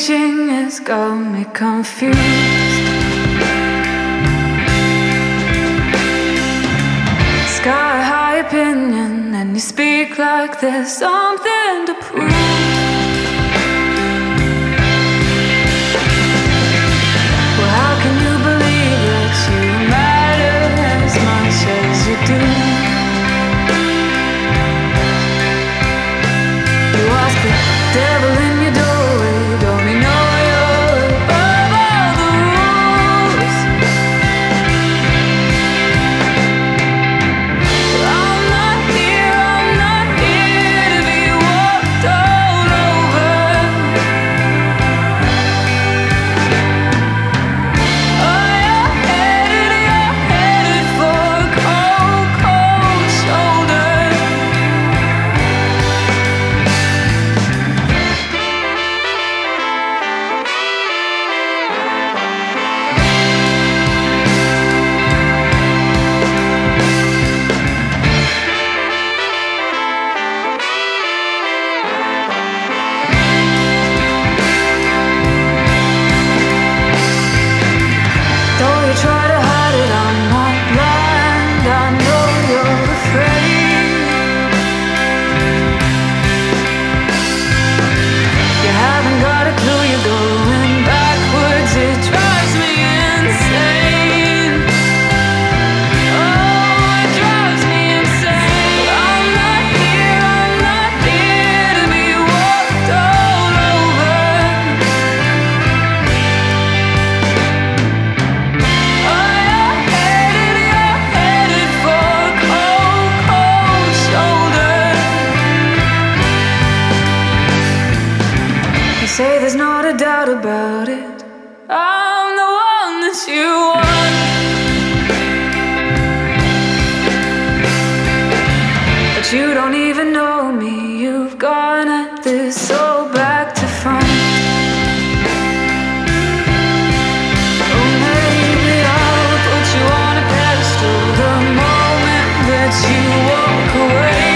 Switching has got me confused. Sky high opinion, and you speak like there's something to prove. Well, how can you believe that you matter as much as you do? You ask the devil in your doorway, don't you know you're above all the rules? I'm not here to be walked all over. Oh, you're headed for a cold, cold shoulder. Though you try to hide it, I'm not blind. I know you're afraid. You haven't got a clue, you're going backwards. It drives me insane. Oh, it drives me insane. I'm not here to be walked all over. Oh, you're headed for a cold, cold shoulder. You say there's not a doubt about it. I'm the one that you want. But you don't even know me. You've gone at this so back to front. Oh, maybe I'll put you on a pedestal the moment that you walk away.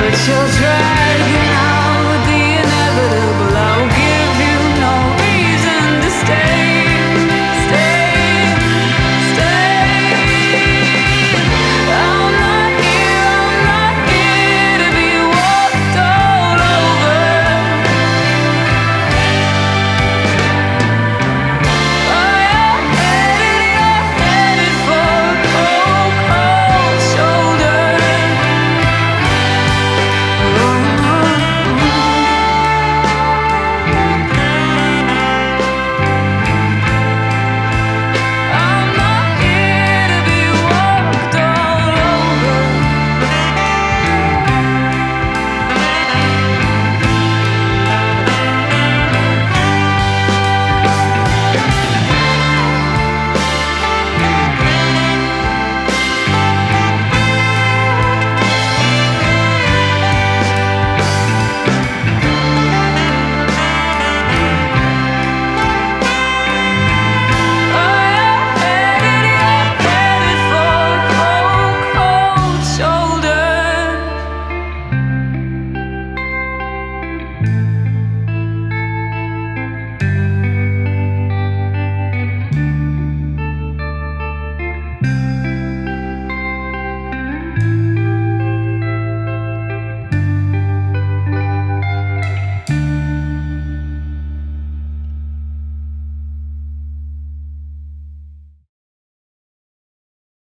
But you'll try.